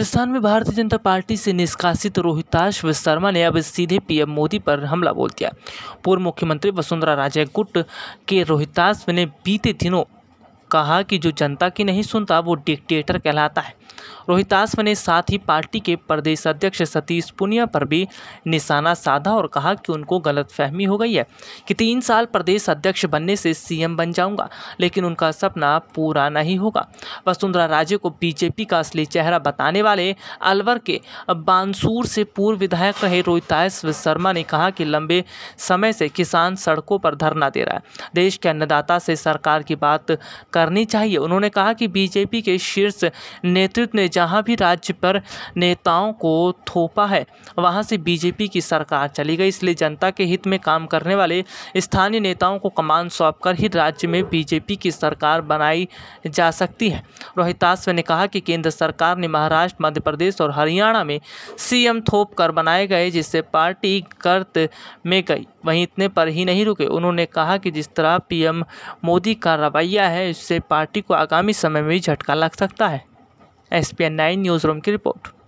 राजस्थान में भारतीय जनता पार्टी से निष्कासित रोहिताश विश्वर्मा ने अब सीधे पीएम मोदी पर हमला बोल दिया। पूर्व मुख्यमंत्री वसुंधरा राजे गुट के रोहिताश ने बीते दिनों कहा कि जो जनता की नहीं सुनता वो डिक्टेटर कहलाता है। रोहिताश ने साथ ही पार्टी के प्रदेश अध्यक्ष सतीश पुनिया पर भी निशाना साधा और कहा कि उनको गलतफहमी हो गई है कि 3 साल प्रदेश अध्यक्ष बनने से सीएम बन जाऊंगा, लेकिन उनका सपना पूरा नहीं होगा। वसुंधरा राजे को बीजेपी का असली चेहरा बताने वाले अलवर के बांसूर से पूर्व विधायक रहे रोहिताश विश्वर्मा ने कहा कि लंबे समय से किसान सड़कों पर धरना दे रहा है, देश के अन्नदाता से सरकार की बात करनी चाहिए। उन्होंने कहा कि बीजेपी के शीर्ष नेतृत्व ने जहां भी राज्य पर नेताओं को थोपा है वहां से बीजेपी की सरकार चली गई, इसलिए जनता के हित में काम करने वाले स्थानीय नेताओं को कमान सौंपकर ही राज्य में बीजेपी की सरकार बनाई जा सकती है। रोहिताश ने कहा कि केंद्र सरकार ने महाराष्ट्र, मध्य प्रदेश और हरियाणा में सीएम थोप कर बनाए गए, जिससे पार्टी गर्त में गई। वहीं इतने पर ही नहीं रुके, उन्होंने कहा कि जिस तरह पीएम मोदी का रवैया है इससे पार्टी को आगामी समय में भी झटका लग सकता है। S P N 9 news room की रिपोर्ट।